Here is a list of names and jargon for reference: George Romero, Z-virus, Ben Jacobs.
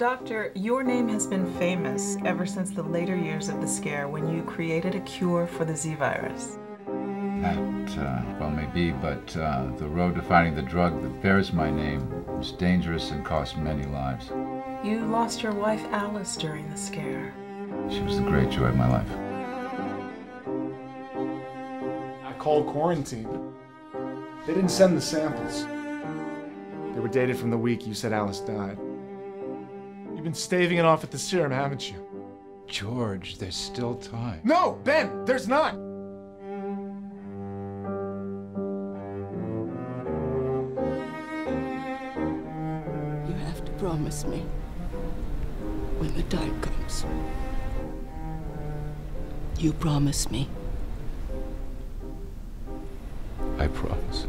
Doctor, your name has been famous ever since the later years of the scare when you created a cure for the Z-virus. That well may be, but the road to finding the drug that bears my name was dangerous and cost many lives. You lost your wife, Alice, during the scare. She was the great joy of my life. I called quarantine. They didn't send the samples. They were dated from the week you said Alice died. You've been staving it off at the serum, haven't you? George, there's still time. No, Ben, there's not! You have to promise me, when the time comes. You promise me. I promise.